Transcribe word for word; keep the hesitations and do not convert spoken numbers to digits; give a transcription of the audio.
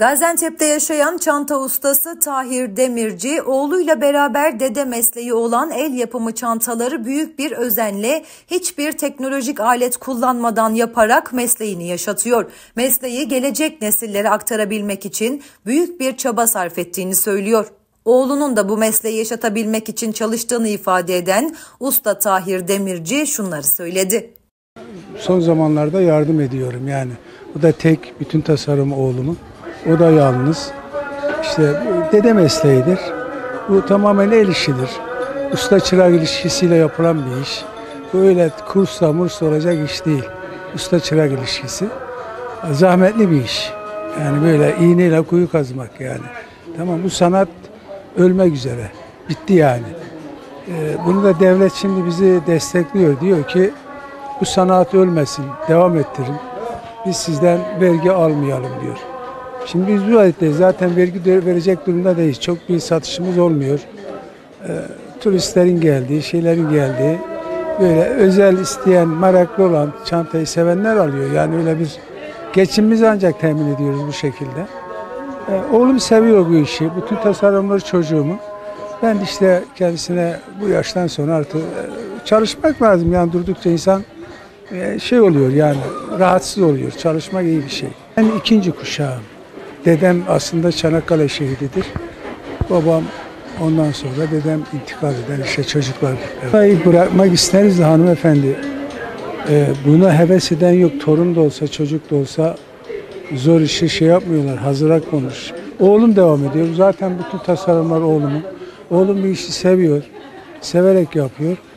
Gaziantep'te yaşayan çanta ustası Tahir Demirci, oğluyla beraber dede mesleği olan el yapımı çantaları büyük bir özenle, hiçbir teknolojik alet kullanmadan yaparak mesleğini yaşatıyor. Mesleği gelecek nesillere aktarabilmek için büyük bir çaba sarf ettiğini söylüyor. Oğlunun da bu mesleği yaşatabilmek için çalıştığını ifade eden usta Tahir Demirci şunları söyledi. Son zamanlarda yardım ediyorum yani. O da tek, bütün tasarım oğlumun. O da yalnız. İşte dede mesleğidir. Bu tamamen el işidir. Usta çırak ilişkisiyle yapılan bir iş. Böyle kursla murs olacak iş değil. Usta çırak ilişkisi. Zahmetli bir iş. Yani böyle iğneyle kuyu kazmak yani. Tamam, bu sanat ölmek üzere. Bitti yani. Bunu da devlet şimdi bizi destekliyor. Diyor ki bu sanat ölmesin, devam ettirin. Biz sizden vergi almayalım diyor. Şimdi biz bu halde zaten vergi verecek durumda değiliz. Çok bir satışımız olmuyor. E, turistlerin geldiği, şeylerin geldiği, böyle özel isteyen, meraklı olan, çantayı sevenler alıyor. Yani öyle bir geçimimizi ancak temin ediyoruz bu şekilde. E, oğlum seviyor bu işi, bütün tasarımları çocuğumun. Ben işte kendisine bu yaştan sonra artık çalışmak lazım. Yani durdukça insan e, şey oluyor yani, rahatsız oluyor. Çalışmak iyi bir şey. Ben ikinci kuşağım. Dedem aslında Çanakkale şehididir. Babam, ondan sonra dedem intikal eder, işte çocuklar. Evet. Bırakmak isteriz de hanımefendi, e, buna heves eden yok. Torun da olsa, çocuk da olsa zor işi şey yapmıyorlar, hazıra konuş. Oğlum devam ediyor. Zaten bütün tasarımlar oğlumun. Oğlum bir işi seviyor, severek yapıyor.